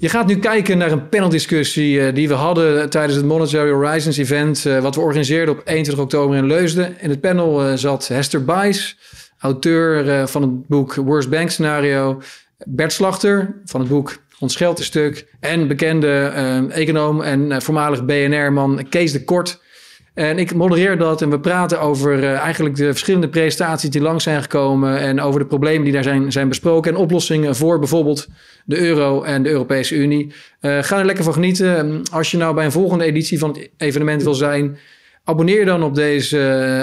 Je gaat nu kijken naar een paneldiscussie die we hadden tijdens het Monetary Horizons event, wat we organiseerden op 21 oktober in Leusden. In het panel zat Hester Bais, auteur van het boek Worst Bank Scenario, Bert Slagter van het boek Ons Geld is Stuk en bekende econoom en voormalig BNR-man Kees de Kort. En ik modereer dat en we praten over eigenlijk de verschillende presentaties die langs zijn gekomen en over de problemen die daar zijn besproken en oplossingen voor bijvoorbeeld de euro en de Europese Unie. Ga er lekker van genieten. Als je nou bij een volgende editie van het evenement wil zijn, abonneer dan op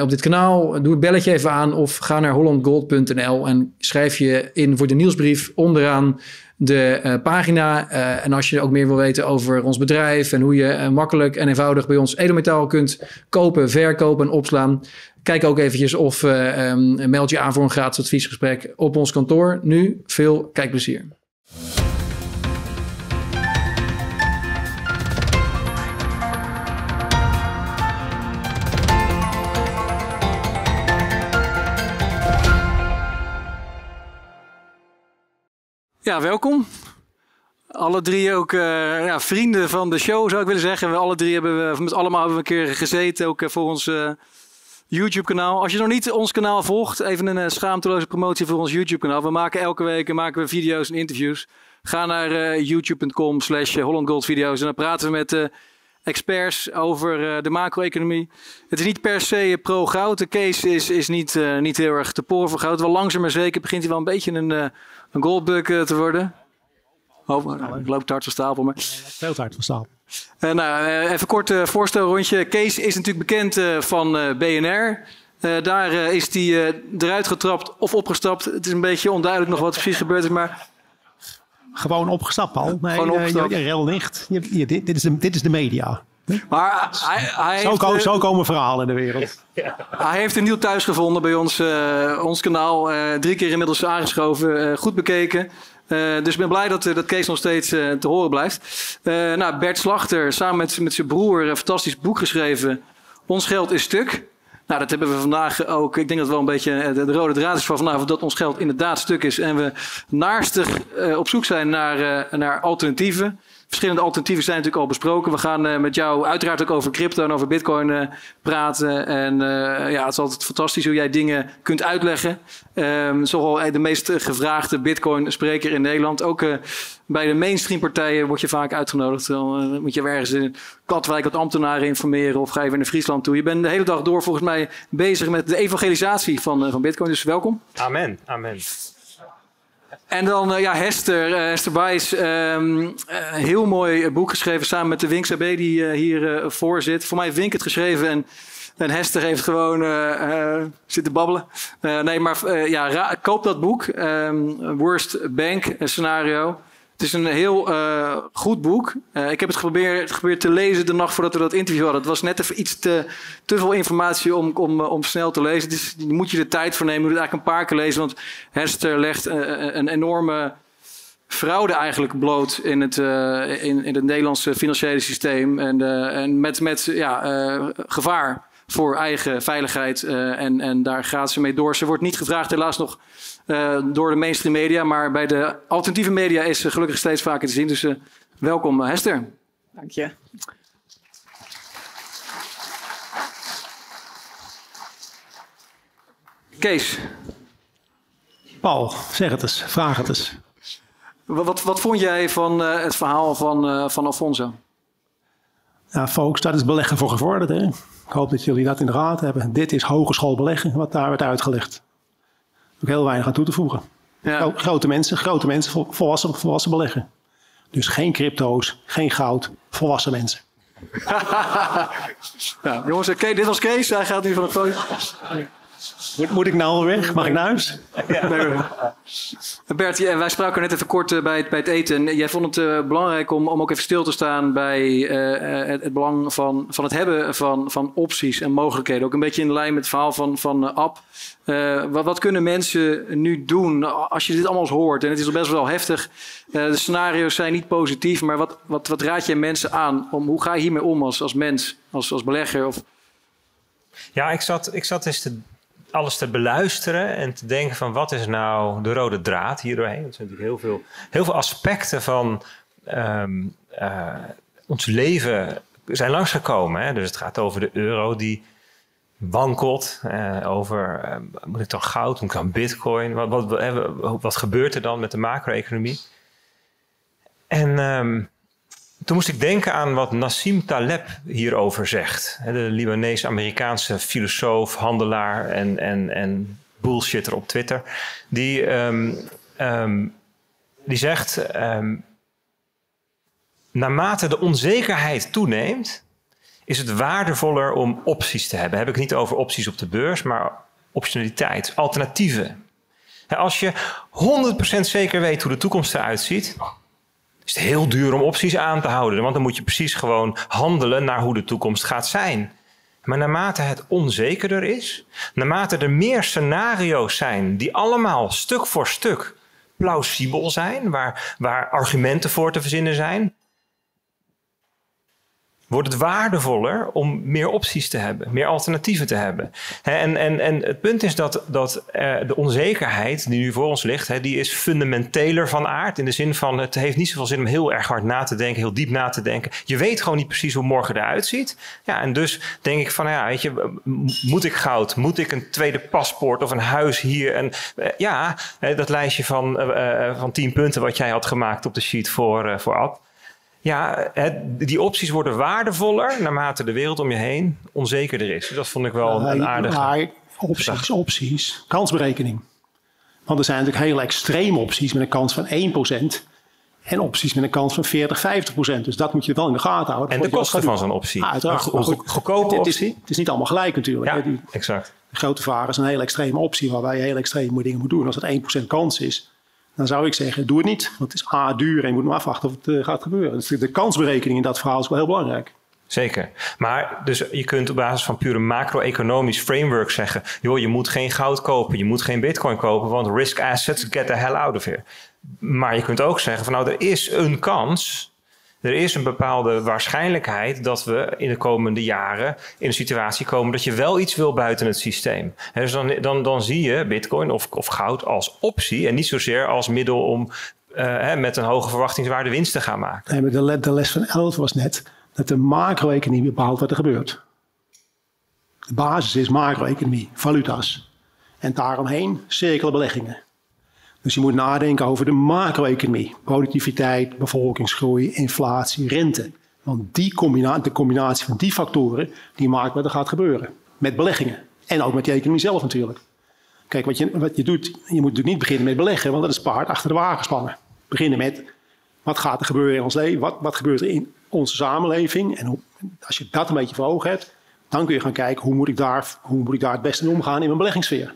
dit kanaal. Doe het belletje even aan of ga naar hollandgold.nl en schrijf je in voor de nieuwsbrief onderaan de pagina. En als je ook meer wil weten over ons bedrijf en hoe je makkelijk en eenvoudig bij ons edelmetaal kunt kopen, verkopen en opslaan, kijk ook eventjes of meld je aan voor een gratis adviesgesprek op ons kantoor. Nu veel kijkplezier. Ja, welkom. Alle drie ook vrienden van de show, zou ik willen zeggen. Met allemaal hebben we een keer gezeten, ook voor ons YouTube-kanaal. Als je nog niet ons kanaal volgt, even een schaamteloze promotie voor ons YouTube-kanaal. We maken elke week video's en interviews. Ga naar youtube.com/hollandgoldvideo's en dan praten we met experts over de macro-economie. Het is niet per se pro-goud. De case is niet heel erg te poren voor goud. Wel langzaam maar zeker begint hij wel een beetje een goldbug te worden. Ik loop te hard van stapel. Maar... Veel te hard van stapel. Even kort voorstelrondje. Kees is natuurlijk bekend van BNR. Daar is hij eruit getrapt of opgestapt. Het is een beetje onduidelijk nog wat precies gebeurd is, maar... Gewoon opgestapt al. Nee, gewoon opgestapt. Rel nicht. Dit is de media. Maar zo komen verhalen in de wereld. Ja. Hij heeft een nieuw thuis gevonden bij ons kanaal. 3 keer inmiddels aangeschoven. Goed bekeken. Dus ik ben blij dat Kees nog steeds te horen blijft. Bert Slagter samen met zijn broer een fantastisch boek geschreven. Ons Geld is Stuk. Nou, dat hebben we vandaag ook. Ik denk dat wel een beetje de rode draad is van vanavond, dat ons geld inderdaad stuk is. En we naastig op zoek zijn naar alternatieven. Verschillende alternatieven zijn natuurlijk al besproken. We gaan met jou uiteraard ook over crypto en over bitcoin praten. En het is altijd fantastisch hoe jij dingen kunt uitleggen. Zoal de meest gevraagde bitcoin-spreker in Nederland. Ook bij de mainstream partijen word je vaak uitgenodigd. Dan moet je ergens in Katwijk wat ambtenaren informeren of ga je weer naar Friesland toe. Je bent de hele dag door volgens mij bezig met de evangelisatie van bitcoin. Dus welkom. Amen, amen. En dan Hester Bais, heel mooi boek geschreven samen met de Wink Zabé die hier voor zit. Voor mij heeft Wink het geschreven en Hester heeft gewoon zitten babbelen. Koop dat boek, Worst Bank Scenario. Het is een heel goed boek. Ik heb het geprobeerd te lezen de nacht voordat we dat interview hadden. Het was net even iets te veel informatie om snel te lezen. Dus moet je de tijd voor nemen. Je moet het eigenlijk een paar keer lezen. Want Hester legt een enorme fraude eigenlijk bloot in het Nederlandse financiële systeem. En met gevaar voor eigen veiligheid. En daar gaat ze mee door. Ze wordt niet gevraagd, helaas nog... door de mainstream media, maar bij de alternatieve media is ze gelukkig steeds vaker te zien. Dus welkom Hester. Dank je. Kees. Paul, zeg het eens, vraag het eens. Wat vond jij van het verhaal van Alfonso? Nou folks, dat is beleggen voor gevorderd. Hè? Ik hoop dat jullie dat in de gaten hebben. Dit is hogeschool beleggen, wat daar werd uitgelegd. Ook heel weinig aan toe te voegen. Ja. Grote mensen, volwassen beleggen. Dus geen crypto's, geen goud, volwassen mensen. Nou, jongens, dit was Kees, hij gaat nu van het foto. Moet ik nou alweer weg? Mag ik naar huis? Ja. Bert, wij spraken net even kort bij het eten. Jij vond het belangrijk om ook even stil te staan bij het belang van het hebben van opties en mogelijkheden. Ook een beetje in lijn met het verhaal van Ab. Wat kunnen mensen nu doen als je dit allemaal eens hoort? En het is al best wel heftig. De scenario's zijn niet positief, maar wat raad jij mensen aan? Hoe ga je hiermee om als mens, als belegger? Of... Ja, ik zat eens te... alles te beluisteren en te denken van wat is nou de rode draad hierdoorheen. Er zijn natuurlijk heel veel aspecten van ons leven zijn langsgekomen. Hè? Dus het gaat over de euro die wankelt. Over moet ik dan goud, moet ik dan bitcoin? Wat gebeurt er dan met de macro-economie? En toen moest ik denken aan wat Nassim Taleb hierover zegt. De Libanees-Amerikaanse filosoof, handelaar en bullshitter op Twitter. Die zegt, naarmate de onzekerheid toeneemt, is het waardevoller om opties te hebben. Heb ik niet over opties op de beurs, maar optionaliteit, alternatieven. Als je 100% zeker weet hoe de toekomst eruit ziet, is het heel duur om opties aan te houden. Want dan moet je precies gewoon handelen naar hoe de toekomst gaat zijn. Maar naarmate het onzekerder is, naarmate er meer scenario's zijn die allemaal stuk voor stuk plausibel zijn, waar argumenten voor te verzinnen zijn, wordt het waardevoller om meer opties te hebben, meer alternatieven te hebben. En het punt is dat de onzekerheid die nu voor ons ligt, die is fundamenteler van aard. In de zin van, het heeft niet zoveel zin om heel erg hard na te denken, heel diep na te denken. Je weet gewoon niet precies hoe morgen eruit ziet. Ja, en dus denk ik van, ja, weet je, moet ik goud? Moet ik een tweede paspoort of een huis hier? En ja, dat lijstje van 10 punten wat jij had gemaakt op de sheet voor Ad. Ja, die opties worden waardevoller naarmate de wereld om je heen onzekerder is. Dus dat vond ik wel een aardige. Maar opties. Kansberekening. Want er zijn natuurlijk hele extreme opties met een kans van 1%. En opties met een kans van 40-50%. Dus dat moet je wel in de gaten houden. En de kosten van zo'n optie. Uiteraard. Goedkope optie. Het is niet allemaal gelijk natuurlijk. Ja, exact. De grote vraag is een hele extreme optie waarbij je heel extreme dingen moet doen. Als het 1% kans is, dan zou ik zeggen, doe het niet. Want het is duur en je moet maar afwachten of het gaat gebeuren. Dus de kansberekening in dat verhaal is wel heel belangrijk. Zeker. Maar dus je kunt op basis van pure macro-economisch framework zeggen, joh, je moet geen goud kopen, je moet geen bitcoin kopen, want risk assets, get the hell out of here. Maar je kunt ook zeggen van, nou, er is een kans, er is een bepaalde waarschijnlijkheid dat we in de komende jaren in een situatie komen dat je wel iets wil buiten het systeem. He, dus dan zie je bitcoin of goud als optie en niet zozeer als middel om met een hoge verwachtingswaarde winst te gaan maken. Nee, maar de les van 11 was net dat de macro-economie bepaalt wat er gebeurt. De basis is macro-economie, valuta's. En daaromheen cirkelen beleggingen. Dus je moet nadenken over de macro-economie. Productiviteit, bevolkingsgroei, inflatie, rente. Want de combinatie van die factoren, die maakt wat er gaat gebeuren. Met beleggingen. En ook met die economie zelf natuurlijk. Kijk, wat je doet, je moet natuurlijk niet beginnen met beleggen, want dat is paard achter de wagen spannen. Beginnen met, wat gaat er gebeuren in ons leven? Wat gebeurt er in onze samenleving? En als je dat een beetje voor ogen hebt, dan kun je gaan kijken, hoe moet ik daar het beste in omgaan in mijn beleggingssfeer?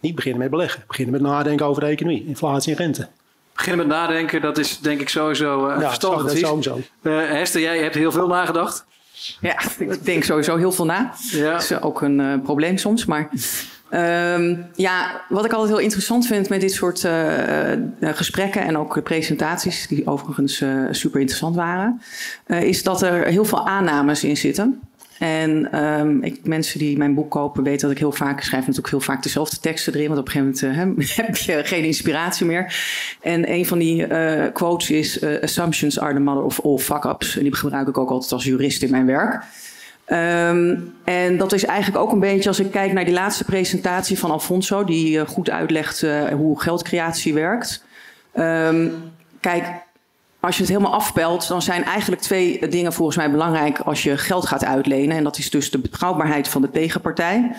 Niet beginnen met beleggen. Beginnen met nadenken over de economie, inflatie en rente. Beginnen met nadenken, dat is denk ik sowieso verstandig advies. Sowieso. Hester, jij hebt heel veel nagedacht. Ja, ik denk sowieso heel veel na. Ja. Dat is ook een probleem soms. Maar ja, wat ik altijd heel interessant vind met dit soort gesprekken en ook presentaties, die overigens super interessant waren, is dat er heel veel aannames in zitten. En mensen die mijn boek kopen weten dat ik heel vaak schrijf natuurlijk heel vaak dezelfde teksten erin. Want op een gegeven moment heb je geen inspiratie meer. En een van die quotes is assumptions are the mother of all fuck-ups. En die gebruik ik ook altijd als jurist in mijn werk. En dat is eigenlijk ook een beetje als ik kijk naar die laatste presentatie van Alfonso. Die goed uitlegt hoe geldcreatie werkt. Kijk. Als je het helemaal afpelt, dan zijn eigenlijk 2 dingen volgens mij belangrijk als je geld gaat uitlenen. En dat is dus de betrouwbaarheid van de tegenpartij.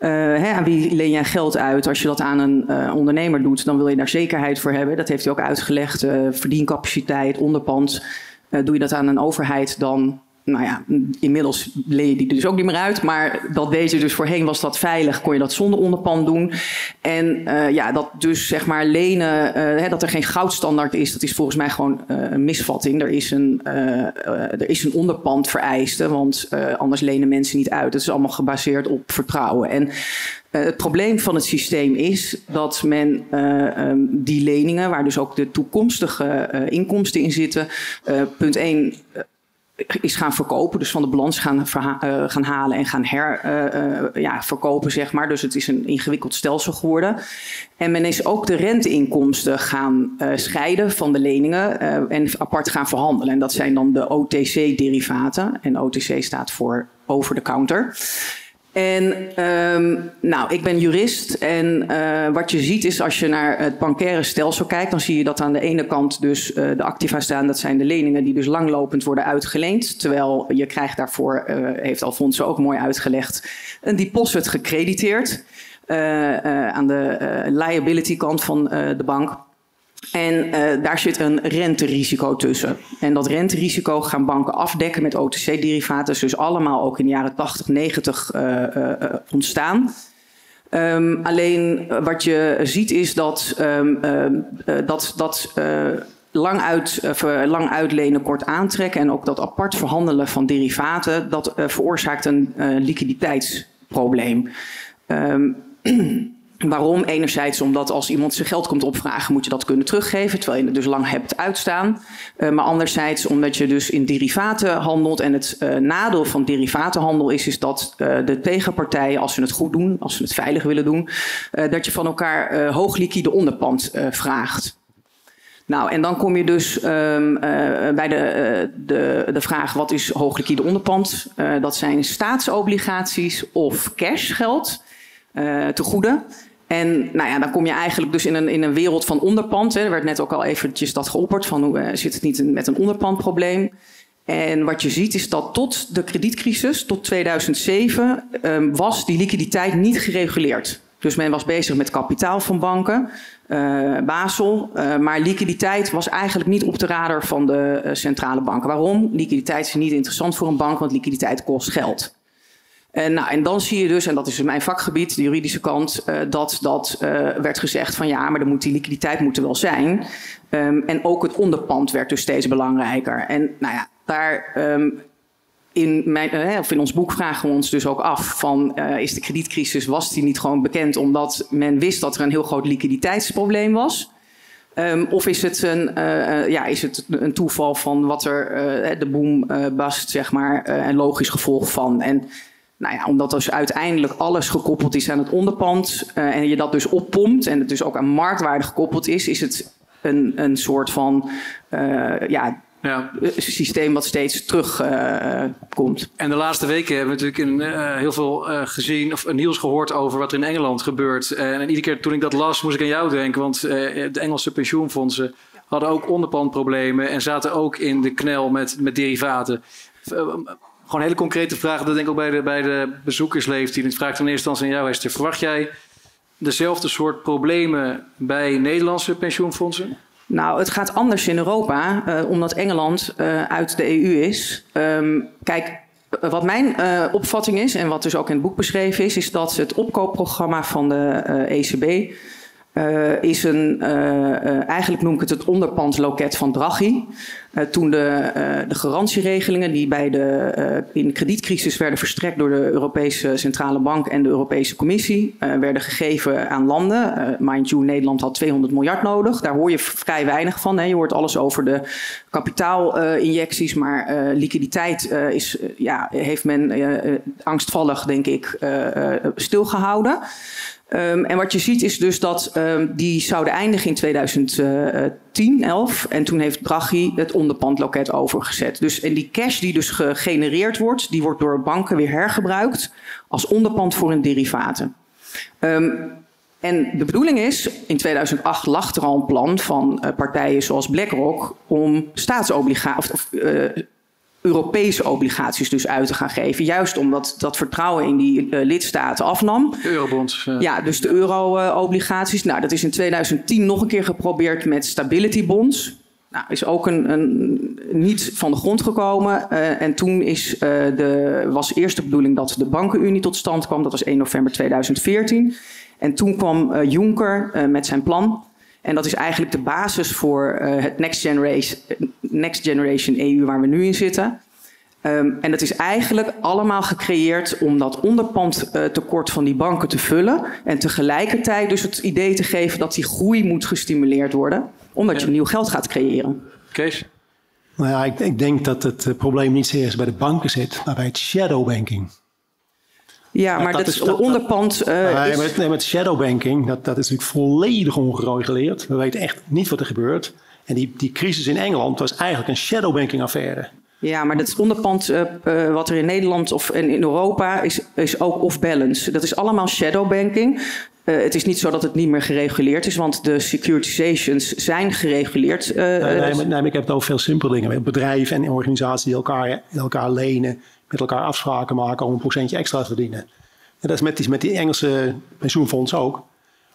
Aan wie leen jij geld uit? Als je dat aan een ondernemer doet, dan wil je daar zekerheid voor hebben. Dat heeft hij ook uitgelegd. Verdiencapaciteit, onderpand. Doe je dat aan een overheid, dan, nou ja, inmiddels leen je die dus ook niet meer uit. Maar dat deed je dus voorheen, was dat veilig, kon je dat zonder onderpand doen. En ja, dat dus zeg maar lenen, dat er geen goudstandaard is, dat is volgens mij gewoon een misvatting. Er is een onderpand vereiste, want anders lenen mensen niet uit. Het is allemaal gebaseerd op vertrouwen. En het probleem van het systeem is dat men die leningen, waar dus ook de toekomstige inkomsten in zitten, punt 1... is gaan verkopen, dus van de balans gaan halen en gaan verkopen, zeg maar. Dus het is een ingewikkeld stelsel geworden. En men is ook de renteinkomsten gaan scheiden van de leningen en apart gaan verhandelen. En dat zijn dan de OTC-derivaten. En OTC staat voor over the counter. En ik ben jurist en wat je ziet is als je naar het bankaire stelsel kijkt, dan zie je dat aan de ene kant dus de activa staan. Dat zijn de leningen die dus langlopend worden uitgeleend. Terwijl je krijgt daarvoor, heeft Alfonso ook mooi uitgelegd, een deposit gecrediteerd aan de liability kant van de bank. En daar zit een renterisico tussen. En dat renterisico gaan banken afdekken met OTC-derivaten. Dus allemaal ook in de jaren 80, 90 ontstaan. Alleen wat je ziet is dat lang uitlenen, kort aantrekken en ook dat apart verhandelen van derivaten, dat veroorzaakt een liquiditeitsprobleem. Waarom? Enerzijds omdat als iemand zijn geld komt opvragen, moet je dat kunnen teruggeven, terwijl je het dus lang hebt uitstaan. Maar anderzijds omdat je dus in derivaten handelt. En het nadeel van derivatenhandel is dat de tegenpartijen, als ze het goed doen, als ze het veilig willen doen, dat je van elkaar hoog liquide onderpand vraagt. Nou, en dan kom je dus bij de vraag, wat is hoog liquide onderpand? Dat zijn staatsobligaties of cashgeld te goede. En nou ja, dan kom je eigenlijk dus in een wereld van onderpand. Hè. Er werd net ook al eventjes dat geopperd van hoe zit het niet met een onderpandprobleem. En wat je ziet is dat tot de kredietcrisis, tot 2007, was die liquiditeit niet gereguleerd. Dus men was bezig met kapitaal van banken, Basel. Maar liquiditeit was eigenlijk niet op de radar van de centrale banken. Waarom? Liquiditeit is niet interessant voor een bank, want liquiditeit kost geld. En dan zie je dus, en dat is mijn vakgebied, de juridische kant, dat werd gezegd van ja, maar die liquiditeit moet er wel zijn. En ook het onderpand werd dus steeds belangrijker. En nou ja, daar in ons boek vragen we ons dus ook af van is de kredietcrisis, was die niet gewoon bekend omdat men wist dat er een heel groot liquiditeitsprobleem was? Of is het een toeval van wat er de boom bust, zeg maar, een logisch gevolg van? En nou ja, omdat dus uiteindelijk alles gekoppeld is aan het onderpand en je dat dus oppompt en het dus ook aan marktwaarde gekoppeld is, is het een soort van systeem wat steeds terugkomt. En de laatste weken hebben we natuurlijk heel veel gezien of nieuws gehoord over wat er in Engeland gebeurt. En iedere keer toen ik dat las moest ik aan jou denken, want de Engelse pensioenfondsen hadden ook onderpandproblemen en zaten ook in de knel met derivaten. Gewoon hele concrete vragen, dat denk ik ook bij de bezoekers leeft. Ik vraag ten eerste aan jou, Hester. Verwacht jij dezelfde soort problemen bij Nederlandse pensioenfondsen? Nou, het gaat anders in Europa, omdat Engeland uit de EU is. Kijk, wat mijn opvatting is, en wat dus ook in het boek beschreven is dat het opkoopprogramma van de ECB is eigenlijk noem ik het onderpandloket van Draghi. Toen de garantieregelingen die in de kredietcrisis werden verstrekt door de Europese Centrale Bank en de Europese Commissie werden gegeven aan landen. Mind you, Nederland had 200 miljard nodig. Daar hoor je vrij weinig van. Hè. Je hoort alles over de kapitaalinjecties, maar liquiditeit heeft men angstvallig, denk ik, stilgehouden. En wat je ziet is dus dat die zouden eindigen in 2011. En toen heeft Draghi het onderpandloket overgezet. Dus, en die cash die dus gegenereerd wordt, die wordt door banken weer hergebruikt als onderpand voor hun derivaten. En de bedoeling is, in 2008 lag er al een plan van partijen zoals BlackRock om staatsobligaties Europese obligaties dus uit te gaan geven. Juist omdat dat vertrouwen in die lidstaten afnam. De eurobonds. Ja, dus de euro-obligaties. Nou, dat is in 2010 nog een keer geprobeerd met stability bonds. Nou, is ook niet van de grond gekomen. En toen was eerst de bedoeling dat de bankenunie tot stand kwam. Dat was 1 november 2014. En toen kwam Juncker met zijn plan. En dat is eigenlijk de basis voor het Next Generation EU waar we nu in zitten. En dat is eigenlijk allemaal gecreëerd om dat onderpandtekort van die banken te vullen. En tegelijkertijd dus het idee te geven dat die groei moet gestimuleerd worden. Omdat je nieuw geld gaat creëren. Kees? Nou ja, ik denk dat het probleem niet serieus bij de banken zit, maar bij het shadowbanking. Ja, maar dat is onderpand. Met shadowbanking, dat is natuurlijk volledig ongereguleerd. We weten echt niet wat er gebeurt. En die crisis in Engeland was eigenlijk een shadowbanking-affaire. Ja, maar dat onderpand wat er in Nederland of in Europa is ook off-balance. Dat is allemaal shadowbanking. Het is niet zo dat het niet meer gereguleerd is, want de securitizations zijn gereguleerd. Maar ik heb het over veel simpele dingen. Met bedrijven en organisaties die elkaar lenen, met elkaar afspraken maken om een procentje extra te verdienen. En dat is met die Engelse pensioenfondsen ook.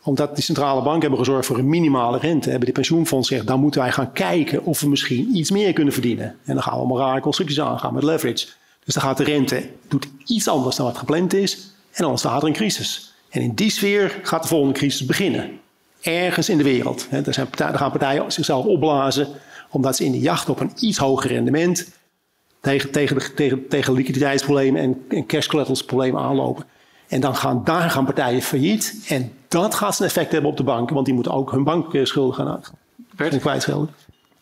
Omdat die centrale banken hebben gezorgd voor een minimale rente, hebben die pensioenfondsen gezegd, dan moeten wij gaan kijken of we misschien iets meer kunnen verdienen. En dan gaan we allemaal rare constructies aangaan met leverage. Dus dan gaat de rente, doet iets anders dan wat gepland is, en dan staat er een crisis. En in die sfeer gaat de volgende crisis beginnen. Ergens in de wereld. Daar gaan partijen zichzelf opblazen, omdat ze in de jacht op een iets hoger rendement tegen liquiditeitsproblemen en cash collaterals problemen aanlopen. En dan gaan partijen failliet. En dat gaat zijn effect hebben op de banken. Want die moeten ook hun bankschulden gaan kwijtschelden.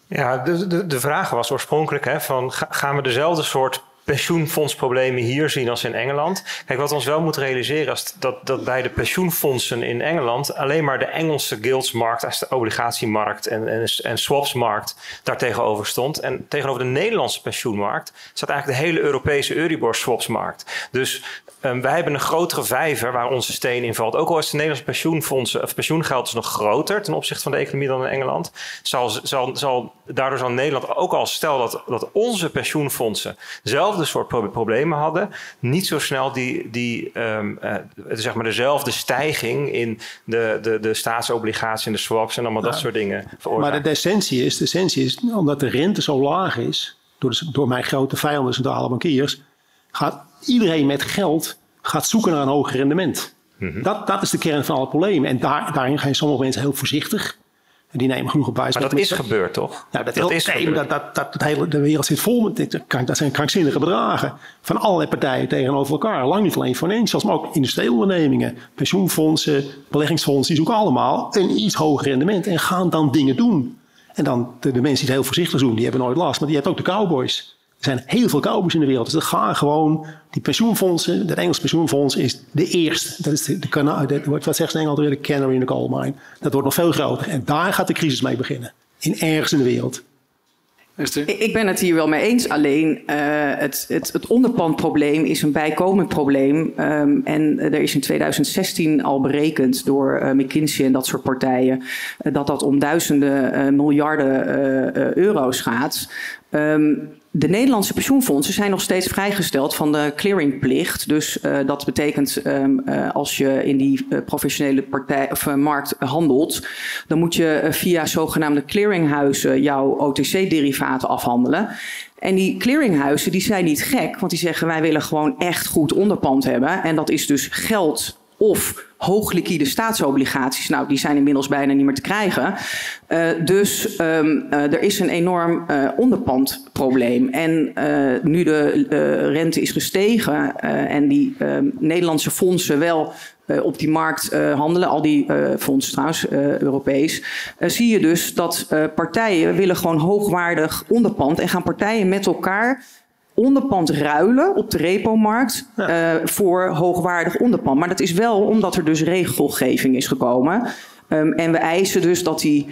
Ja, de vraag was oorspronkelijk, gaan we dezelfde soort pensioenfondsproblemen hier zien als in Engeland? Kijk, wat ons wel moet realiseren is dat bij de pensioenfondsen in Engeland alleen maar de Engelse guildsmarkt, de obligatiemarkt en swapsmarkt daartegenover stond. En tegenover de Nederlandse pensioenmarkt staat eigenlijk de hele Europese Euribor swapsmarkt. Dus wij hebben een grotere vijver waar onze steen in valt. Ook al is de Nederlandse pensioenfondsen of pensioengeld is nog groter ten opzichte van de economie dan in Engeland. Daardoor zal Nederland ook al, stel dat onze pensioenfondsen zelf de soort problemen hadden, niet zo snel dezelfde stijging in de staatsobligaties en de swaps en allemaal dat soort dingen veroorzaken. Maar de essentie is, omdat de rente zo laag is, door mijn grote vijanden, centrale bankiers, gaat iedereen met geld zoeken naar een hoger rendement. Mm-hmm. Dat is de kern van alle problemen. En daarin gaan sommige mensen heel voorzichtig. En die nemen genoeg op wijs. Maar dat is gebeurd, toch? Nou, de wereld zit vol met dit. Dat zijn krankzinnige bedragen van allerlei partijen tegenover elkaar. Lang niet alleen financials, maar ook industriële ondernemingen, pensioenfondsen, beleggingsfondsen. Die zoeken allemaal een iets hoger rendement en gaan dan dingen doen. En dan de mensen die het heel voorzichtig doen, die hebben nooit last. Maar je hebt ook de cowboys. Er zijn heel veel cowboys in de wereld. Dus dat gaan gewoon die pensioenfondsen. Dat Engelse pensioenfonds is de eerste. Dat is wat zeggen ze in Engeland weer? De canary in the coal mine. Dat wordt nog veel groter. En daar gaat de crisis mee beginnen. Ergens in de wereld. Ik ben het hier wel mee eens. Alleen het onderpandprobleem is een bijkomend probleem. En er is in 2016 al berekend door McKinsey en dat soort partijen dat om duizenden miljarden euro's gaat. De Nederlandse pensioenfondsen zijn nog steeds vrijgesteld van de clearingplicht. Dus dat betekent als je in die professionele markt handelt, dan moet je via zogenaamde clearinghuizen jouw OTC-derivaten afhandelen. En die clearinghuizen die zijn niet gek, want die zeggen wij willen gewoon echt goed onderpand hebben. En dat is dus geld of hoogliquide staatsobligaties. Nou, die zijn inmiddels bijna niet meer te krijgen. Er is een enorm onderpandprobleem. En nu de rente is gestegen en die Nederlandse fondsen wel op die markt handelen, al die fondsen trouwens, Europees, zie je dus dat partijen willen gewoon hoogwaardig onderpand en gaan partijen met elkaar onderpand ruilen op de repo-markt voor hoogwaardig onderpand. Maar dat is wel omdat er dus regelgeving is gekomen. En we eisen dus dat die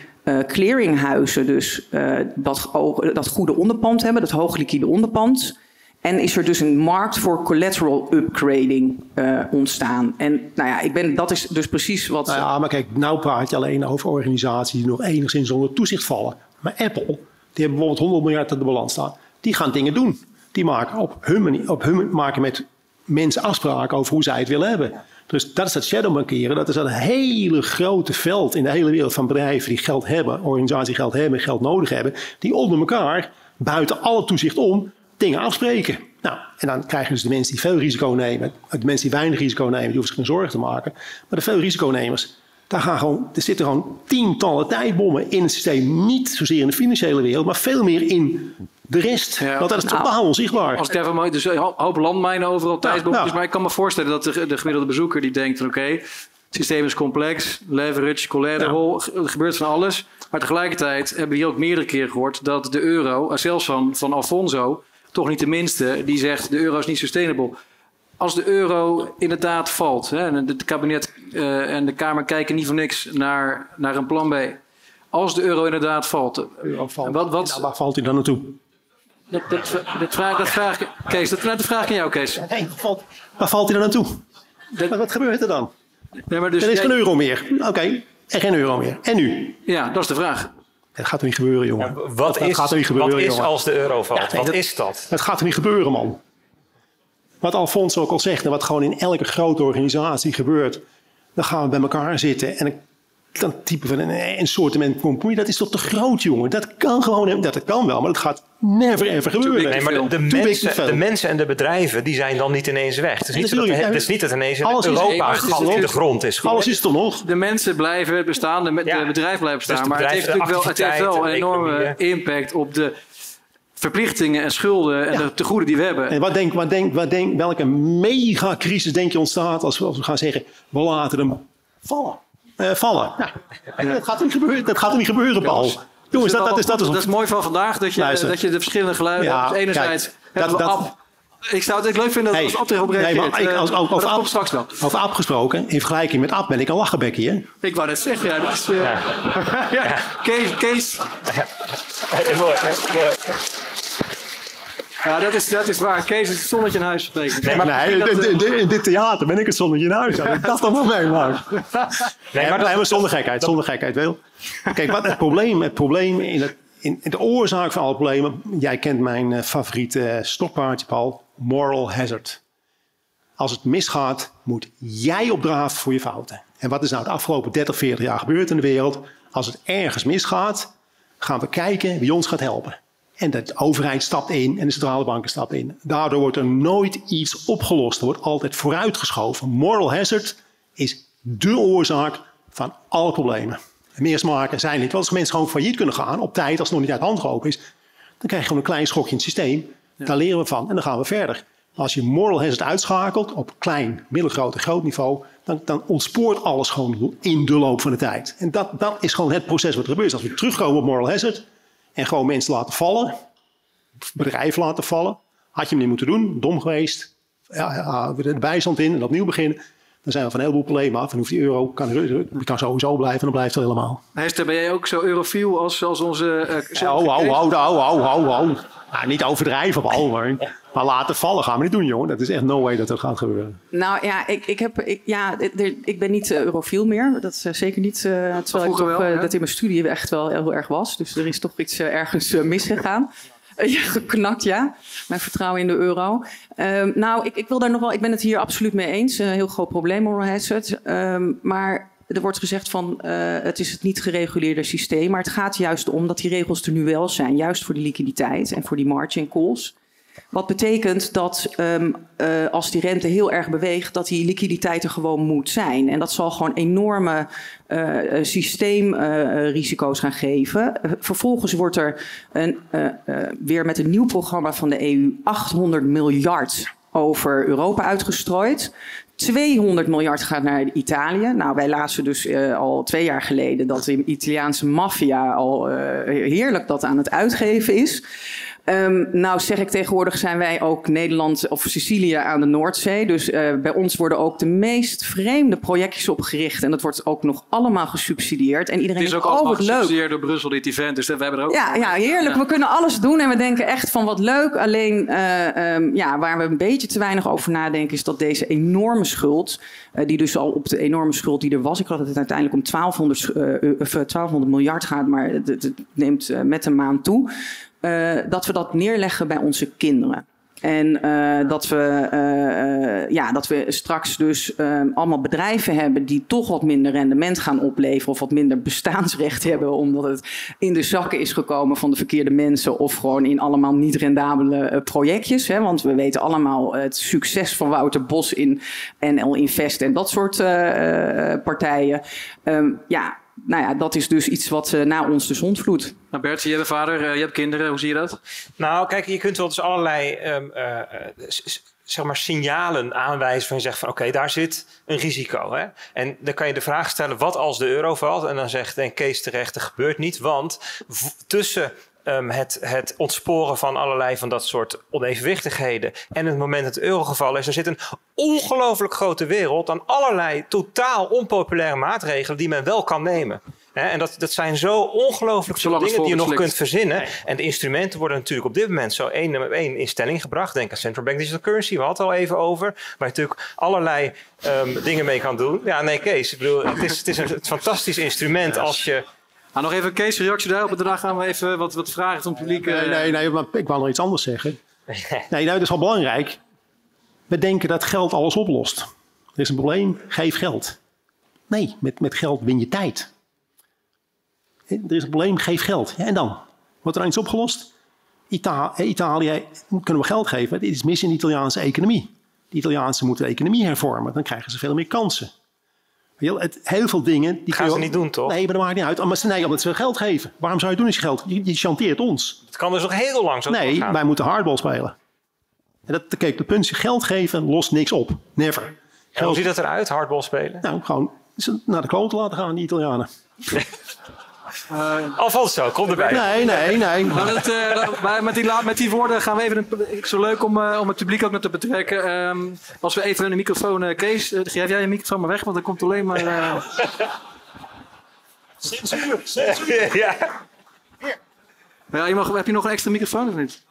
clearinghuizen dus dat goede onderpand hebben, dat hoogliquide onderpand. En is er dus een markt voor collateral upgrading ontstaan. En nou ja, dat is dus precies wat. Nou ja, maar kijk, nou praat je alleen over organisaties die nog enigszins onder toezicht vallen. Maar Apple, die hebben bijvoorbeeld 100 miljard op de balans staan. Die gaan dingen doen. Die maken maken met mensen afspraken over hoe zij het willen hebben. Dus dat is dat shadowbankeren. Dat is dat hele grote veld in de hele wereld van bedrijven die geld hebben, organisaties die geld hebben, geld nodig hebben. Die onder elkaar, buiten alle toezicht om, dingen afspreken. Nou, en dan krijg je dus de mensen die veel risico nemen. De mensen die weinig risico nemen, die hoeven zich geen zorgen te maken. Maar de veel risiconemers, er zitten gewoon tientallen tijdbommen in het systeem. Niet zozeer in de financiële wereld, maar veel meer in de rest. Ja. Want dat is totaal onzichtbaar. Als het dus een hoop landmijnen overal, tijdbommen. Ja. Maar ik kan me voorstellen dat de gemiddelde bezoeker die denkt, oké, Het systeem is complex, leverage, collateral, er gebeurt van alles. Maar tegelijkertijd hebben we hier ook meerdere keren gehoord dat de euro, zelfs van Alfonso, toch niet de minste, die zegt de euro is niet sustainable. Als de euro inderdaad valt, hè, en het kabinet en de Kamer kijken niet voor niks naar een plan B. Als de euro inderdaad valt, waar valt hij dan naartoe? Dat vraag ik aan jou, Kees. Nee, waar valt hij dan naartoe? Wat gebeurt er dan? Nee, maar dus er is geen euro meer. Oké. En geen euro meer. En nu? Ja, dat is de vraag. Het gaat er niet gebeuren, jongen. Ja, wat is als de euro valt? Ja, nee, wat is dat? Het gaat er niet gebeuren, man. Wat Alfonso ook al zegt en wat gewoon in elke grote organisatie gebeurt. Dan gaan we bij elkaar zitten en dan typen van een soortement compromis. Dat is toch te groot, jongen? Dat kan gewoon, dat kan wel, maar dat gaat never even gebeuren. Nee, maar de mensen en de bedrijven die zijn dan niet ineens weg. Het is niet dat ineens Europa in de grond is. Alles is toch nog? De mensen blijven bestaan, de bedrijven blijven bestaan. Dus maar het heeft wel een enorme impact op de verplichtingen en schulden en de tegoeden die we hebben. En welke megacrisis denk je ontstaat als we gaan zeggen, we laten hem vallen? Dat gaat er niet gebeuren, Paul. Jongens, dat is mooi van vandaag, dat je de verschillende geluiden hebt. Dus enerzijds ik zou het leuk vinden dat Ab erop reageert. Maar dat komt straks wel. Over Ab gesproken, in vergelijking met Ab ben ik een lachenbekkie, hè? Ik wou net zeggen, ja. Dat is, Kees. Mooi. Ja, dat is waar. Kees is het zonnetje in huis getekend. In dit theater ben ik het zonnetje in huis. Dat ik dat dan nog meemaak. Maar zonder gekheid. Zonder gekheid, wel. Kijk, wat het probleem in de oorzaak van alle problemen. Jij kent mijn favoriete stokpaardje, Paul. Moral hazard. Als het misgaat, moet jij opdraven voor je fouten. En wat is nou de afgelopen 30, 40 jaar gebeurd in de wereld? Als het ergens misgaat, gaan we kijken wie ons gaat helpen. En de overheid stapt in en de centrale banken stappen in. Daardoor wordt er nooit iets opgelost. Er wordt altijd vooruitgeschoven. Moral hazard is de oorzaak van alle problemen. En meer smaken zijn niet. Want als mensen gewoon failliet kunnen gaan op tijd, als het nog niet uit hand gelopen is, dan krijg je gewoon een klein schokje in het systeem. Ja. Daar leren we van en dan gaan we verder. Als je moral hazard uitschakelt op klein, middelgroot en groot niveau, dan ontspoort alles gewoon in de loop van de tijd. En dat is gewoon het proces wat er gebeurt. Als we terugkomen op moral hazard en gewoon mensen laten vallen, bedrijven laten vallen, had je hem niet moeten doen, dom geweest, weer de bijstand in en opnieuw beginnen. Dan zijn we van een heleboel problemen af. En hoeft die euro kan sowieso blijven en dan blijft het helemaal. Hester, ben jij ook zo eurofiel als onze... Nou, niet overdrijven, maar laten vallen gaan we niet doen, jongen. Dat is echt no way dat dat gaat gebeuren. Nou ja, ik ben niet eurofiel meer. Dat is zeker niet, terwijl ik dat in mijn studie echt wel heel erg was. Dus er is toch iets ergens misgegaan. Ja, geknakt, ja. Mijn vertrouwen in de euro. Ik wil daar nog wel... Ik ben het hier absoluut mee eens. Een heel groot probleem, moral hazard. Maar er wordt gezegd van... het is het niet gereguleerde systeem. Maar het gaat juist om dat die regels er nu wel zijn. Juist voor de liquiditeit en voor die margin calls. Wat betekent dat als die rente heel erg beweegt, dat die liquiditeit er gewoon moet zijn. En dat zal gewoon enorme systeemrisico's gaan geven. Vervolgens wordt er weer met een nieuw programma van de EU 800 miljard over Europa uitgestrooid. 200 miljard gaat naar Italië. Nou, wij lazen dus al 2 jaar geleden dat de Italiaanse maffia al heerlijk dat aan het uitgeven is. Nou zeg ik tegenwoordig, zijn wij ook Nederland of Sicilië aan de Noordzee. Dus bij ons worden ook de meest vreemde projectjes opgericht. En dat wordt ook nog allemaal gesubsidieerd. En iedereen is ook allemaal gesubsidieerd door Brussel, dit event. Dus we hebben er ook... Ja, heerlijk. Ja. We kunnen alles doen en we denken echt van wat leuk. Alleen waar we een beetje te weinig over nadenken is dat deze enorme schuld... die dus al op de enorme schuld die er was... Ik dacht dat het uiteindelijk om 1200 miljard gaat, maar het neemt met een maand toe... dat we dat neerleggen bij onze kinderen. En dat we straks dus allemaal bedrijven hebben die toch wat minder rendement gaan opleveren of wat minder bestaansrecht hebben omdat het in de zakken is gekomen van de verkeerde mensen of gewoon in allemaal niet rendabele projectjes. Hè? Want we weten allemaal het succes van Wouter Bos in NL Invest en dat soort partijen. Dat is dus iets wat na ons dus ontvloedt. Nou Bert, je hebt een vader, je hebt kinderen, hoe zie je dat? Nou kijk, je kunt wel dus allerlei zeg maar, signalen aanwijzen van je zegt van oké, daar zit een risico. Hè? En dan kan je de vraag stellen, wat als de euro valt? En dan zegt Kees terecht, er gebeurt niet, want tussen het ontsporen van allerlei van dat soort onevenwichtigheden en het moment dat de euro gevallen is, er zit een ongelooflijk grote wereld aan allerlei totaal onpopulaire maatregelen die men wel kan nemen. En dat zijn zo ongelooflijk veel dingen die je nog kunt verzinnen. Nee. En de instrumenten worden natuurlijk op dit moment zo één op één in stelling gebracht. Denk aan Central Bank Digital Currency, we hadden het al even over. Waar je natuurlijk allerlei dingen mee kan doen. Ja, nee Kees, ik bedoel, het is een fantastisch instrument als je... Ah, nog even Kees' reactie daarop en daarna gaan we even wat vragen van het publiek. Nee, maar ik wou nog iets anders zeggen. Nee, dat is wel belangrijk. We denken dat geld alles oplost. Er is een probleem, geef geld. Nee, met geld win je tijd. Er is een probleem, geef geld. Ja, en dan? Wordt er eens opgelost? Italië, kunnen we geld geven? Dit is mis in de Italiaanse economie. De Italiaanse moeten de economie hervormen. Dan krijgen ze veel meer kansen. Heel veel dingen... Die gaan ze niet doen, toch? Nee, maar dat maakt niet uit. Maar nee, omdat ze geld geven. Waarom zou je doen als je geld... Je chanteert ons. Het kan dus nog heel lang zo gaan. Nee, wij moeten hardball spelen. En kijk, het punt is, geld geven lost niks op. Never. Geld... En hoe ziet dat eruit, hardball spelen? Nou, gewoon naar de klote laten gaan, die Italianen. Alfonso, kom erbij. Nee. Maar met die woorden gaan we even... Zo leuk om het publiek ook met te betrekken. Als we even een microfoon... Kees, geef jij je microfoon maar weg, want er komt alleen maar... Censuur. Ja. Heb je nog een extra microfoon of niet?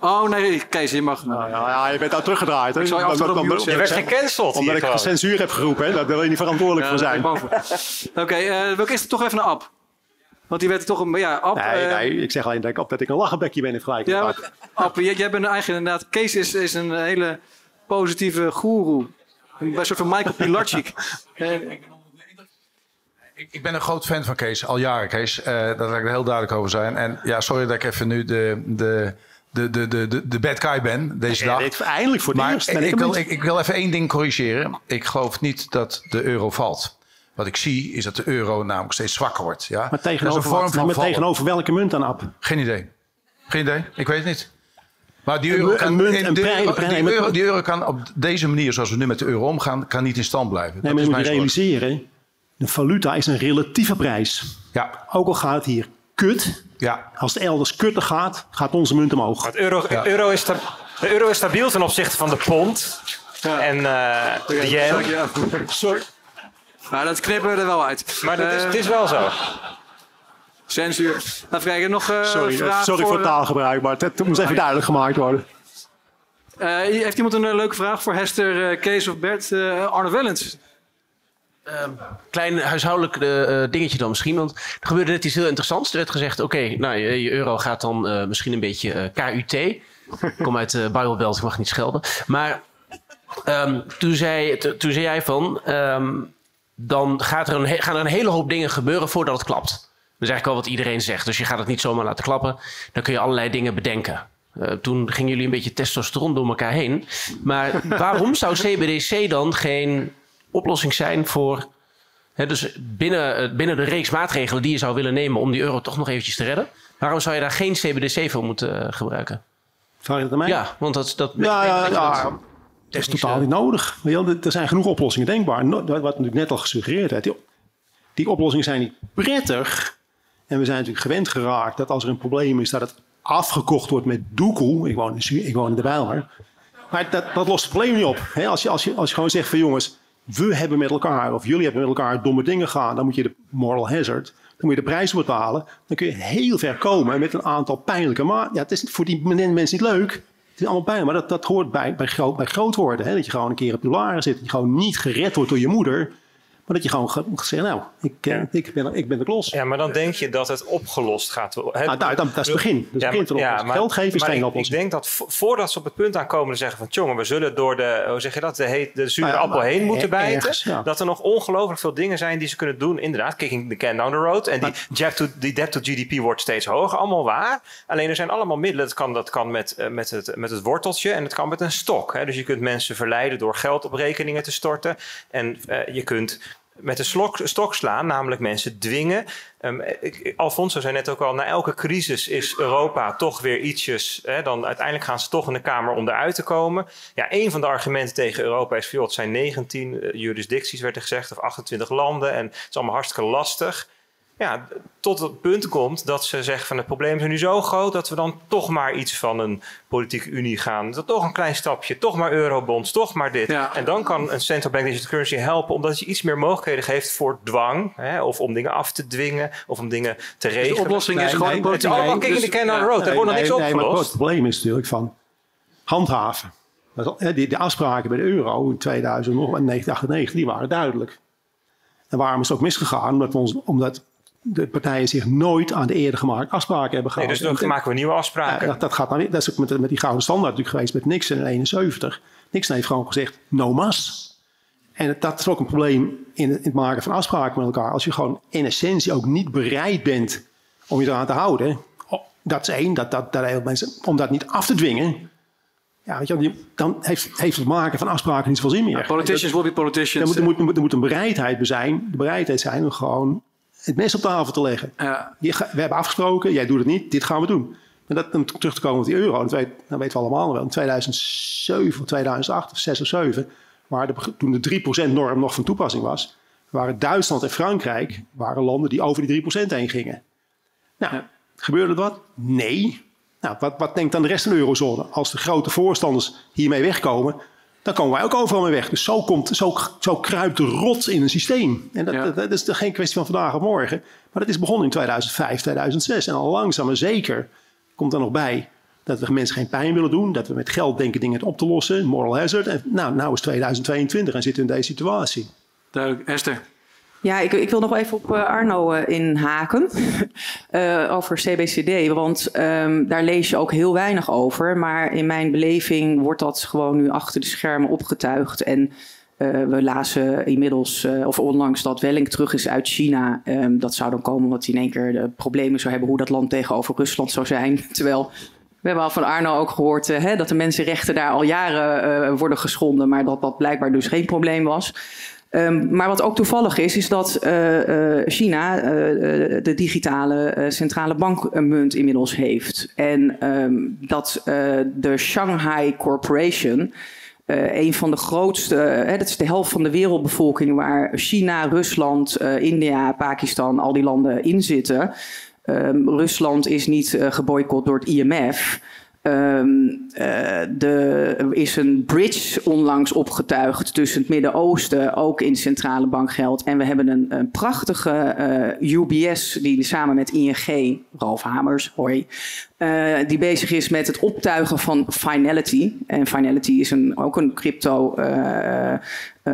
Oh nee, Kees, je mag... Nou, je bent nou teruggedraaid. Hè? Je werd gecanceld. Omdat ik censuur heb geroepen, hè? Daar wil je niet verantwoordelijk voor zijn. Oké, wil ik eerst toch even een app? Want die werd toch een... Ja, Ab, nee, ik zeg alleen dat ik een lachenbekje ben in vergelijking. Ja, Ab, jij bent eigenlijk inderdaad... Kees is een hele positieve goeroe. Een soort van Michael Pilarczyk. Ik ben een groot fan van Kees, al jaren Kees. Daar ga ik er heel duidelijk over zijn. En ja, sorry dat ik even nu de bad guy ben deze dag. Eindelijk voor de eerste. Ik wil even één ding corrigeren. Ik geloof niet dat de euro valt. Wat ik zie is dat de euro namelijk steeds zwakker wordt. Ja? Maar tegenover welke munt dan, Ab? Geen idee. Ik weet het niet. Maar die euro kan op deze manier, zoals we nu met de euro omgaan, kan niet in stand blijven. Nee, maar je moet realiseren, de valuta is een relatieve prijs. Ja. Ook al gaat het hier kut, ja. Als het elders kutter gaat, gaat onze munt omhoog. Maar de euro is stabiel ten opzichte van de pond. Ja. En de yen. Sorry. Maar dat knippen we er wel uit. Maar het is wel zo. Censuur. Nou, kijken, nog sorry voor taalgebruik, maar het moest even duidelijk gemaakt worden. Heeft iemand een leuke vraag voor Hester, Kees of Bert? Arne Wellens. Klein huishoudelijk dingetje dan misschien. Want er gebeurde net iets heel interessants. Er werd gezegd, je euro gaat dan misschien een beetje KUT. Ik kom uit de Bijbelbelt, ik mag niet schelden. Maar toen zei jij van... dan gaan er een hele hoop dingen gebeuren voordat het klapt. Dat is eigenlijk al wat iedereen zegt. Dus je gaat het niet zomaar laten klappen. Dan kun je allerlei dingen bedenken. Toen gingen jullie een beetje testosteron door elkaar heen. Maar waarom zou CBDC dan geen oplossing zijn voor... dus binnen de reeks maatregelen die je zou willen nemen... om die euro toch nog eventjes te redden. Waarom zou je daar geen CBDC voor moeten gebruiken? Vraag je dat aan mij? Ja, want dat dat is totaal niet nodig. Er zijn genoeg oplossingen denkbaar. Wat natuurlijk net al gesuggereerd werd. Die oplossingen zijn niet prettig. En we zijn natuurlijk gewend geraakt dat als er een probleem is... dat het afgekocht wordt met doekoe. Ik woon in de Bijlmer. Maar dat lost het probleem niet op. Als je gewoon zegt van jongens... we hebben met elkaar of jullie hebben met elkaar domme dingen gedaan... dan moet je de moral hazard... dan moet je de prijs betalen. Dan kun je heel ver komen met een aantal pijnlijke... maar ja, het is voor die mensen niet leuk... Het is allemaal pijn, maar dat hoort bij groot worden. Hè? Dat je gewoon een keer op de laren zit. Dat je gewoon niet gered wordt door je moeder. Maar dat je gewoon gaat zeggen, ik ben de klos. Ja, maar dan denk je dat het opgelost gaat worden. Dat is het begin. Dat is het begin maar geld geven is geen oplossing. Ik denk dat voordat ze op het punt aankomen te zeggen van... jongen, we zullen door de zure appel heen moeten bijten. Ja. Dat er nog ongelooflijk veel dingen zijn die ze kunnen doen. Inderdaad, kicking the can down the road. En die debt to GDP wordt steeds hoger. Allemaal waar. Alleen er zijn allemaal middelen. Dat kan met het worteltje en het kan met een stok. Hè? Dus je kunt mensen verleiden door geld op rekeningen te storten. En je kunt... met een stok slaan, namelijk mensen dwingen. Alfonso zei net ook al, na elke crisis is Europa toch weer ietsjes... dan uiteindelijk gaan ze toch in de Kamer om eruit te komen. Ja, een van de argumenten tegen Europa is... het zijn 19 jurisdicties, werd er gezegd, of 28 landen... en het is allemaal hartstikke lastig. Ja, tot het punt komt dat ze zeggen van... het probleem is nu zo groot dat we dan toch maar iets van een politieke unie gaan. Dat toch een klein stapje, toch maar eurobonds, toch maar dit. Ja. En dan kan een central bank digital currency helpen... omdat je iets meer mogelijkheden geeft voor dwang... of om dingen af te dwingen, of om dingen te regelen. Dus de oplossing is gewoon... Het is allemaal kicking the can down the road. Er wordt nog niks opgelost. Maar het probleem is natuurlijk van handhaven. De afspraken bij de euro in 1998 die waren duidelijk. En waarom is het ook misgegaan? Omdat de partijen zich nooit aan de eerder gemaakte afspraken hebben gehouden. Nee, dus dan maken we nieuwe afspraken. Dat gaat dan, dat is ook met die gouden standaard natuurlijk geweest met Nixon in 1971. Nixon heeft gewoon gezegd, no mas. En dat is ook een probleem in het maken van afspraken met elkaar. Als je gewoon in essentie ook niet bereid bent om je eraan te houden. Dat is één, dat heel veel mensen, om dat niet af te dwingen... Ja, weet je, dan heeft het maken van afspraken niet veel zin meer. Ja, politicians will be politicians. Er moet een bereidheid zijn, om gewoon het mes op tafel te leggen. Ja. We hebben afgesproken, jij doet het niet, dit gaan we doen. En dat om terug te komen op die euro, dat weten we allemaal wel. In 2007 of 2008 of 6 of 7, toen de 3%-norm nog van toepassing was, waren Duitsland en Frankrijk landen die over die 3% heen gingen. Nou, ja. Gebeurde er wat? Nee. Nou, wat denkt dan de rest van de eurozone? Als de grote voorstanders hiermee wegkomen, dan komen wij ook overal mee weg. Dus zo kruipt de rots in een systeem. En dat is geen kwestie van vandaag of morgen. Maar dat is begonnen in 2005, 2006. En al langzaam maar zeker komt er nog bij dat we mensen geen pijn willen doen. Dat we met geld denken dingen op te lossen. Moral hazard. En nou is 2022 en zitten we in deze situatie. Duidelijk. Hester. Ja, ik wil nog even op Arno inhaken over CBCD, want daar lees je ook heel weinig over. Maar in mijn beleving wordt dat gewoon nu achter de schermen opgetuigd. En we lazen inmiddels, of onlangs, dat Wellink terug is uit China. Dat zou dan komen omdat hij in één keer de problemen zou hebben hoe dat land tegenover Rusland zou zijn. Terwijl... We hebben al van Arno ook gehoord dat de mensenrechten daar al jaren worden geschonden. Maar dat blijkbaar dus geen probleem was. Maar wat ook toevallig is dat China de digitale centrale bankmunt inmiddels heeft. En dat de Shanghai Corporation, een van de grootste... dat is de helft van de wereldbevolking waar China, Rusland, India, Pakistan, al die landen in zitten... Rusland is niet geboycott door het IMF. Er is een bridge onlangs opgetuigd tussen het Midden-Oosten, ook in centrale bankgeld. En we hebben een prachtige UBS die samen met ING, Ralf Hamers, hoi, die bezig is met het optuigen van Finality. En Finality is ook een crypto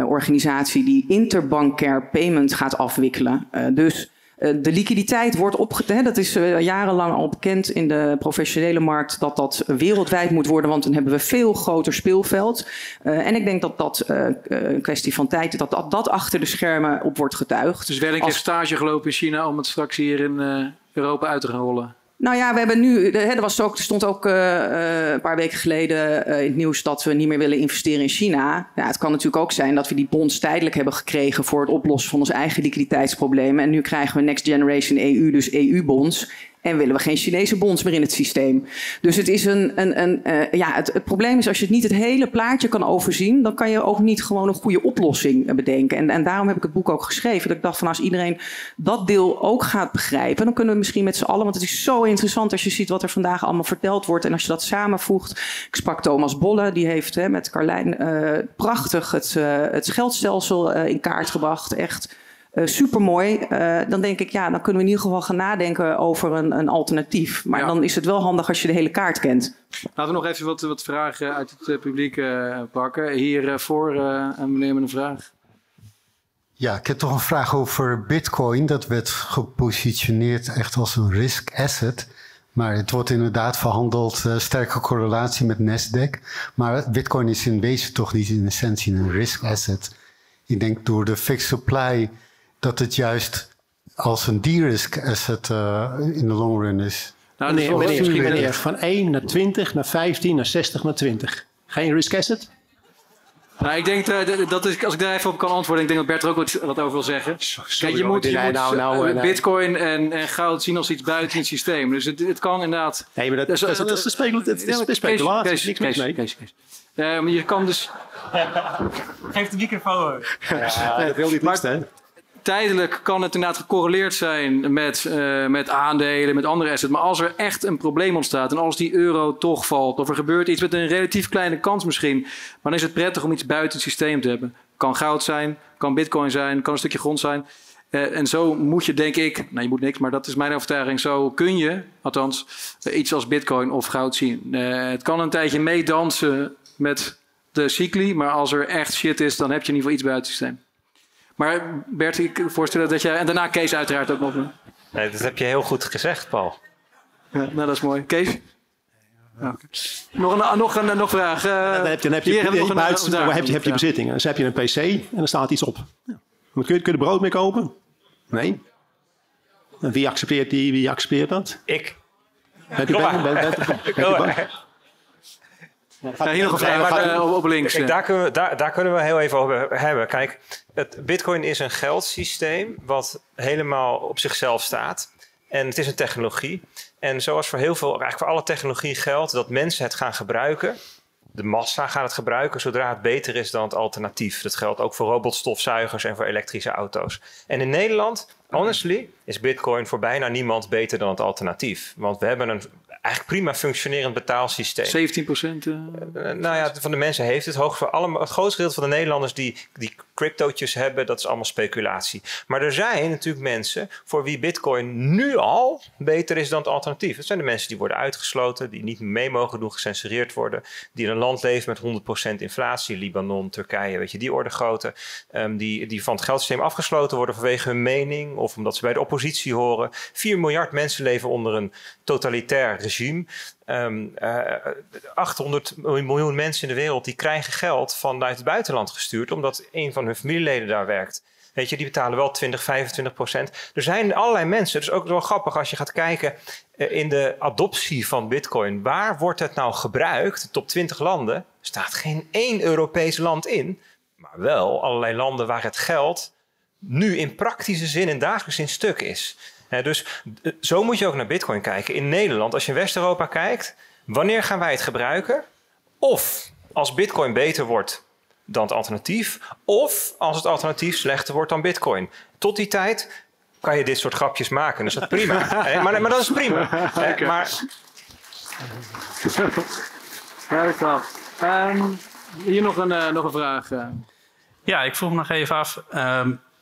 organisatie die interbankair payment gaat afwikkelen. Dus... de liquiditeit wordt opgetuigd. Dat is jarenlang al bekend in de professionele markt... dat dat wereldwijd moet worden, want dan hebben we veel groter speelveld. En ik denk dat een kwestie van tijd... dat achter de schermen op wordt getuigd. Dus Wellink heeft stage gelopen in China... om het straks hier in Europa uit te gaan rollen? Nou ja, we hebben nu... Er stond ook een paar weken geleden in het nieuws... dat we niet meer willen investeren in China. Ja, het kan natuurlijk ook zijn dat we die bonds tijdelijk hebben gekregen... voor het oplossen van ons eigen liquiditeitsprobleem. En nu krijgen we Next Generation EU, dus EU-bonds... En willen we geen Chinese bonds meer in het systeem. Dus het is het probleem is, als je niet het hele plaatje kan overzien... dan kan je ook niet gewoon een goede oplossing bedenken. En daarom heb ik het boek ook geschreven. Dat ik dacht van, als iedereen dat deel ook gaat begrijpen... dan kunnen we misschien met z'n allen... want het is zo interessant als je ziet wat er vandaag allemaal verteld wordt. En als je dat samenvoegt... Ik sprak Thomas Bolle, die heeft met Carlijn prachtig het geldstelsel in kaart gebracht. Echt... supermooi. Dan denk ik, dan kunnen we in ieder geval gaan nadenken over een alternatief. Maar dan is het wel handig als je de hele kaart kent. Laten we nog even wat vragen uit het publiek pakken. Hiervoor, meneer, met een vraag. Ja, ik heb toch een vraag over Bitcoin. Dat werd gepositioneerd echt als een risk asset. Maar het wordt inderdaad verhandeld, sterke correlatie met Nasdaq. Maar Bitcoin is in wezen toch niet in essentie een risk asset. Ik denk door de fixed supply... dat het juist als een de-risk asset in de long run is. Nou, meneer, van 1 naar 20, naar 15, naar 60, naar 20. Geen risk asset? Nou, ik denk dat is, als ik daar even op kan antwoorden, ik denk dat Bert er ook wat over wil zeggen. Kijk, je moet bitcoin en goud zien als iets buiten het systeem. Dus het kan inderdaad... Nee, maar dat is de speculatie. Is niks mis mee. Maar je kan dus... Geef de microfoon. Ja, dat wil niet liefst, hè? Tijdelijk kan het inderdaad gecorreleerd zijn met aandelen, met andere assets. Maar als er echt een probleem ontstaat en als die euro toch valt... of er gebeurt iets met een relatief kleine kans misschien... maar dan is het prettig om iets buiten het systeem te hebben. Kan goud zijn, kan bitcoin zijn, kan een stukje grond zijn. En zo moet je, denk ik... Nou, je moet niks, maar dat is mijn overtuiging. Zo kun je, althans, iets als bitcoin of goud zien. Het kan een tijdje meedansen met de cycli... maar als er echt shit is, dan heb je in ieder geval iets buiten het systeem. Maar Bert, ik voorstel dat jij... En daarna Kees uiteraard ook nog. Nee, dat heb je heel goed gezegd, Paul. Ja, nou, dat is mooi. Kees? Nou. Nog een vraag. Dan heb je bezittingen. Dus heb je een pc en er staat iets op. Ja. Maar kun je er brood mee kopen? Nee. En wie accepteert die? Wie accepteert dat? Ik. Bent u bang? Heel nog op links. Daar kunnen we heel even over hebben. Kijk, bitcoin is een geldsysteem wat helemaal op zichzelf staat. En het is een technologie. En zoals voor heel veel, eigenlijk voor alle technologie geldt, dat mensen het gaan gebruiken. De massa gaat het gebruiken zodra het beter is dan het alternatief. Dat geldt ook voor robotstofzuigers en voor elektrische auto's. En in Nederland, honestly, is bitcoin voor bijna niemand beter dan het alternatief. Want we hebben een... Eigenlijk prima functionerend betaalsysteem. 17%? Nou ja, van de mensen heeft het. Hoog voor allemaal, het grootste gedeelte van de Nederlanders die cryptootjes hebben, dat is allemaal speculatie. Maar er zijn natuurlijk mensen voor wie bitcoin nu al beter is dan het alternatief. Dat zijn de mensen die worden uitgesloten, die niet mee mogen doen, gecensureerd worden. Die in een land leven met 100% inflatie. Libanon, Turkije, weet je, die orde grootte. Die van het geldsysteem afgesloten worden vanwege hun mening of omdat ze bij de oppositie horen. 4 miljard mensen leven onder een totalitair regime. 800 miljoen mensen in de wereld die krijgen geld vanuit het buitenland gestuurd, omdat een van hun familieleden daar werkt. Weet je, die betalen wel 20-25%. Er zijn allerlei mensen. Dus ook wel grappig als je gaat kijken in de adoptie van bitcoin. Waar wordt het nou gebruikt? De top 20 landen staat geen één Europees land in, maar wel allerlei landen waar het geld nu in praktische zin en dagelijks in stuk is. Dus zo moet je ook naar bitcoin kijken. In Nederland, als je in West-Europa kijkt, wanneer gaan wij het gebruiken? Of als bitcoin beter wordt dan het alternatief, of als het alternatief slechter wordt dan bitcoin. Tot die tijd kan je dit soort grapjes maken. Dus dat is prima. Maar dat is prima. Okay. Ja, dat klopt. Hier nog een vraag. Ja, ik vroeg me nog even af...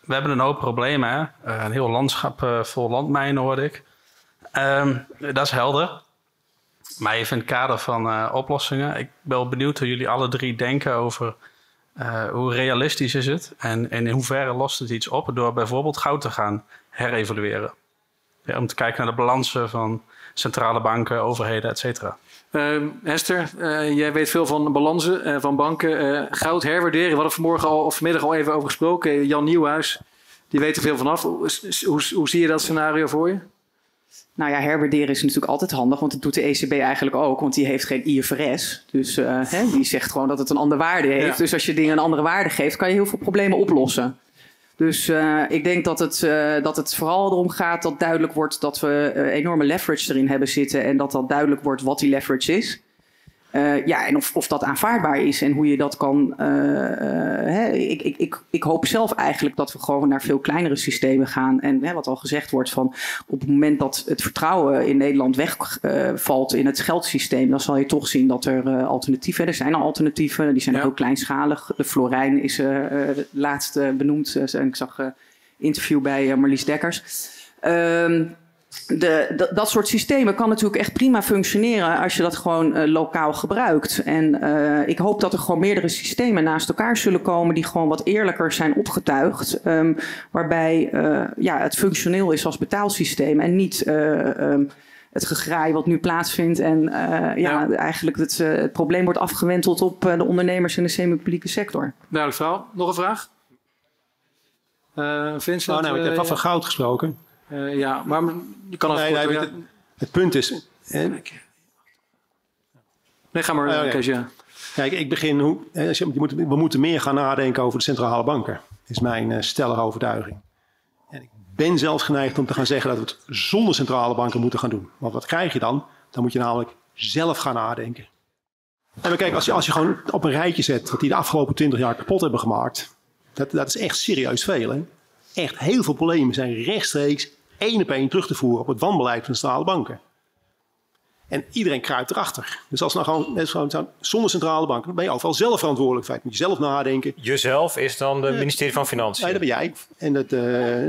We hebben een hoop problemen, hè? Een heel landschap vol landmijnen, hoorde ik. Dat is helder. Maar even in het kader van oplossingen. Ik ben wel benieuwd hoe jullie alle drie denken over hoe realistisch is het? En in hoeverre lost het iets op door bijvoorbeeld goud te gaan herevalueren? Ja, om te kijken naar de balansen van centrale banken, overheden, et cetera. Hester, jij weet veel van balansen, van banken. Goud herwaarderen, we hadden vanmiddag al even over gesproken. Jan Nieuwhuis, die weet er veel vanaf. Hoe zie je dat scenario voor je? Nou ja, herwaarderen is natuurlijk altijd handig, want dat doet de ECB eigenlijk ook. Want die heeft geen IFRS, dus die zegt gewoon dat het een andere waarde heeft. Ja. Dus als je dingen een andere waarde geeft, kan je heel veel problemen oplossen. Dus ik denk dat het vooral erom gaat dat duidelijk wordt dat we enorme leverage erin hebben zitten. En dat duidelijk wordt wat die leverage is. En of dat aanvaardbaar is en hoe je dat kan... Ik hoop zelf eigenlijk dat we gewoon naar veel kleinere systemen gaan. En wat al gezegd wordt van op het moment dat het vertrouwen in Nederland wegvalt in het geldsysteem. Dan zal je toch zien dat er alternatieven... Er zijn al alternatieven, die zijn ook kleinschalig. Florijn is laatst benoemd. Ik zag een interview bij Marlies Dekkers. Dat soort systemen kan natuurlijk echt prima functioneren als je dat gewoon lokaal gebruikt. En ik hoop dat er gewoon meerdere systemen naast elkaar zullen komen die gewoon wat eerlijker zijn opgetuigd. Waarbij het functioneel is als betaalsysteem en niet het gegraai wat nu plaatsvindt. En eigenlijk het probleem wordt afgewenteld op de ondernemers in de semi-publieke sector. Duidelijk verhaal. Nog een vraag? Vincent? Ik heb al van goud gesproken. Maar je kan het punt is... Ga maar, Kees. Kijk, ik begin... We moeten meer gaan nadenken over de centrale banken. Is mijn stellige overtuiging. En ik ben zelfs geneigd om te gaan zeggen dat we het zonder centrale banken moeten gaan doen. Want wat krijg je dan? Dan moet je namelijk zelf gaan nadenken. En maar kijk, als je gewoon op een rijtje zet wat die de afgelopen 20 jaar kapot hebben gemaakt. Dat is echt serieus veel. Hè? Echt heel veel problemen zijn rechtstreeks 1 op 1 terug te voeren op het wanbeleid van de centrale banken. En iedereen kruipt erachter. Dus als nou gewoon zonder centrale banken, dan ben je overal zelf verantwoordelijk. Feit. Moet je zelf nadenken. Jezelf is dan het ministerie van Financiën? Nee, dat ben jij. En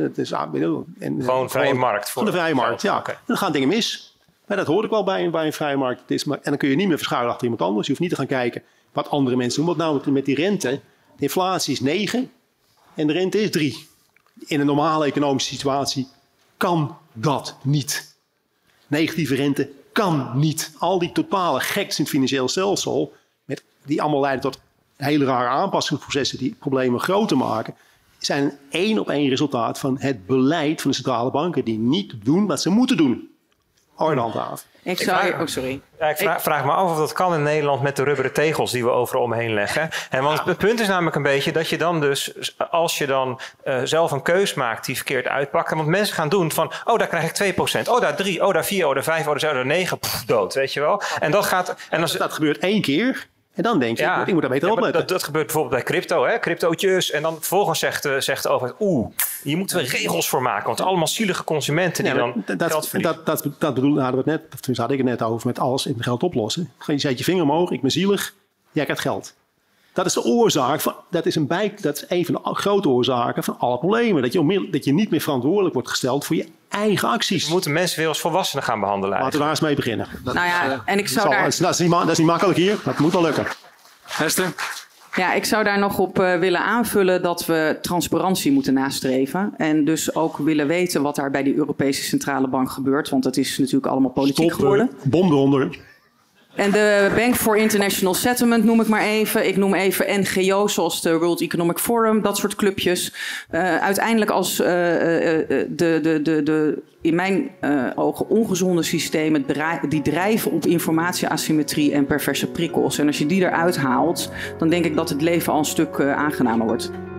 dat is... gewoon vrije markt. Van de vrije markt, ja. Okay. Dan gaan dingen mis. Maar dat hoort ook wel bij een vrije markt. En dan kun je niet meer verschuilen achter iemand anders. Je hoeft niet te gaan kijken wat andere mensen doen. Want nou met die rente, de inflatie is 9 en de rente is 3. In een normale economische situatie kan dat niet. Negatieve rente kan niet. Al die totale geks in het financieel stelsel, die allemaal leiden tot hele rare aanpassingsprocessen die problemen groter maken, zijn een 1 op 1 resultaat van het beleid van de centrale banken die niet doen wat ze moeten doen. Orlandhaven. Ik vraag me af of dat kan in Nederland met de rubberen tegels die we overal omheen leggen. En want het punt is namelijk een beetje dat je dan dus, als je dan zelf een keus maakt die verkeerd uitpakt. Want mensen gaan doen van, oh daar krijg ik 2%, oh daar 3, oh daar 4, oh daar 5, oh daar 6, oh daar 9, pff, dood, weet je wel. En dat gaat... En als, dat gebeurt 1 keer. En dan denk je, ja, ik moet daar beter opletten. Dat gebeurt bijvoorbeeld bij crypto, hè? Cryptootjes. En dan vervolgens zegt de overheid, hier moeten we regels voor maken. Want allemaal zielige consumenten die dan geld verliezen. Dat bedoelde ik net, of tenminste had ik het net over, met alles in geld oplossen. Je zet je vinger omhoog, ik ben zielig, jij krijgt geld. Dat is de oorzaak, dat is een van de grote oorzaken van alle problemen. Dat je niet meer verantwoordelijk wordt gesteld voor je eigen acties. We moeten mensen weer als volwassenen gaan behandelen. Laten we daar eens mee beginnen. Dat is niet makkelijk hier, maar het moet wel lukken. Hester? Ja, ik zou daar nog op willen aanvullen dat we transparantie moeten nastreven. En dus ook willen weten wat daar bij die Europese Centrale Bank gebeurt. Want dat is natuurlijk allemaal politiek geworden. Bom eronder. En de Bank for International Settlement noem ik maar even. Ik noem even NGO's zoals de World Economic Forum, dat soort clubjes. Uiteindelijk als in mijn ogen ongezonde systemen die drijven op informatieasymmetrie en perverse prikkels. En als je die eruit haalt, dan denk ik dat het leven al een stuk aangenamer wordt.